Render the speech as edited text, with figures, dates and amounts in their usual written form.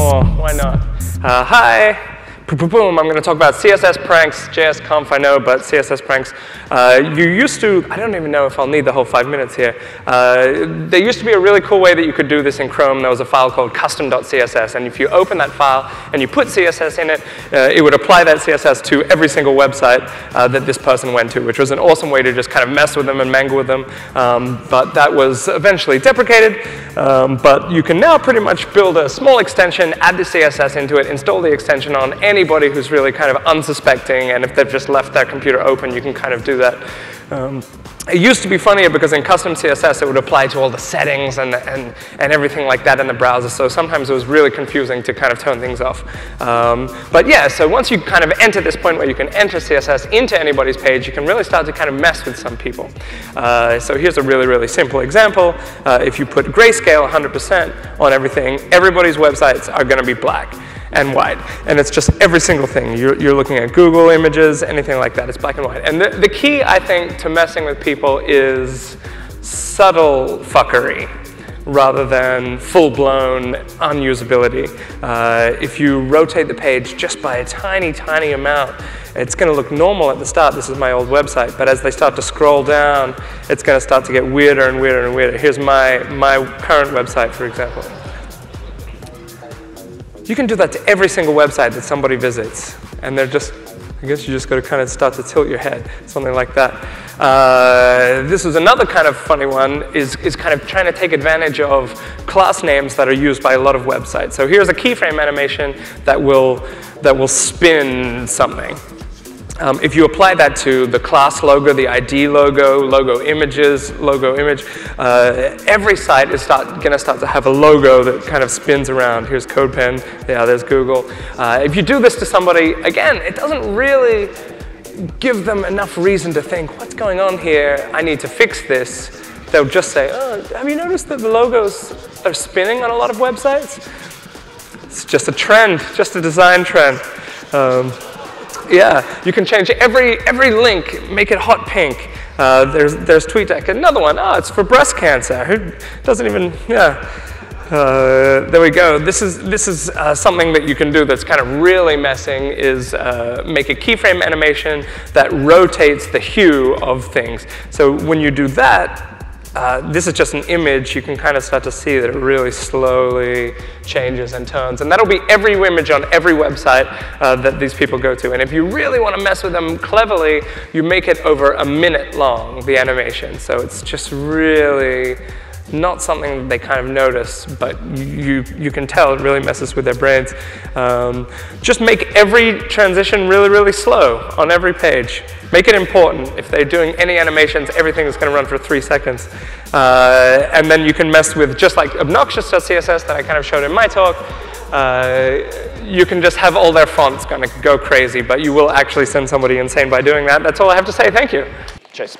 more. Why not? Hi. Boom, I'm going to talk about CSS pranks, JSConf I know, but CSS pranks. You used to, I don't even know if I'll need the whole 5 minutes here. There used to be a really cool way that you could do this in Chrome. There was a file called custom.css, and if you open that file and you put CSS in it, it would apply that CSS to every single website that this person went to, which was an awesome way to just kind of mess with them and mangle with them. But that was eventually deprecated. But you can now pretty much build a small extension, add the CSS into it, install the extension on anybody who's really kind of unsuspecting, and if they've just left their computer open, you can kind of do that. It used to be funnier because in custom CSS, it would apply to all the settings and everything like that in the browser, so sometimes it was really confusing to kind of turn things off. But yeah, so once you kind of enter this point where you can enter CSS into anybody's page, you can really start to kind of mess with some people. So here's a really, really simple example. If you put grayscale 100% on everything, everybody's websites are going to be black and white, and it's just every single thing. You're looking at Google images, anything like that, it's black and white. And the key, I think, to messing with people is subtle fuckery rather than full-blown unusability. If you rotate the page just by a tiny, tiny amount, it's going to look normal at the start. This is my old website, but as they start to scroll down, it's going to start to get weirder and weirder and weirder. Here's my current website, for example. You can do that to every single website that somebody visits, and they're just, I guess you just got to kind of start to tilt your head, something like that. This is another kind of funny one, is kind of trying to take advantage of class names that are used by a lot of websites. So here's a keyframe animation that will spin something. If you apply that to the class logo, the ID logo, logo image, every site is going to start to have a logo that kind of spins around. Here's CodePen, yeah, there's Google. If you do this to somebody, again, it doesn't really give them enough reason to think, what's going on here? I need to fix this. They'll just say, oh, have you noticed that the logos are spinning on a lot of websites? It's just a trend, just a design trend. Yeah, you can change every link, make it hot pink. There's TweetDeck, another one. Oh, it's for breast cancer. Who doesn't even, yeah. There we go. This is something that you can do that's kind of really messing is make a keyframe animation that rotates the hue of things. So when you do that, this is just an image. You can kind of start to see that it really slowly changes and turns. And that'll be every image on every website that these people go to. And if you really want to mess with them cleverly, you make it over a minute long, the animation. So it's just really not something that they kind of notice, but you can tell it really messes with their brains. Just make every transition really, really slow on every page. Make it important. If they're doing any animations, everything is going to run for 3 seconds. And then you can mess with, just like obnoxious.css that I kind of showed in my talk, you can just have all their fonts kind of go crazy, but you will actually send somebody insane by doing that. That's all I have to say. Thank you. Cheers.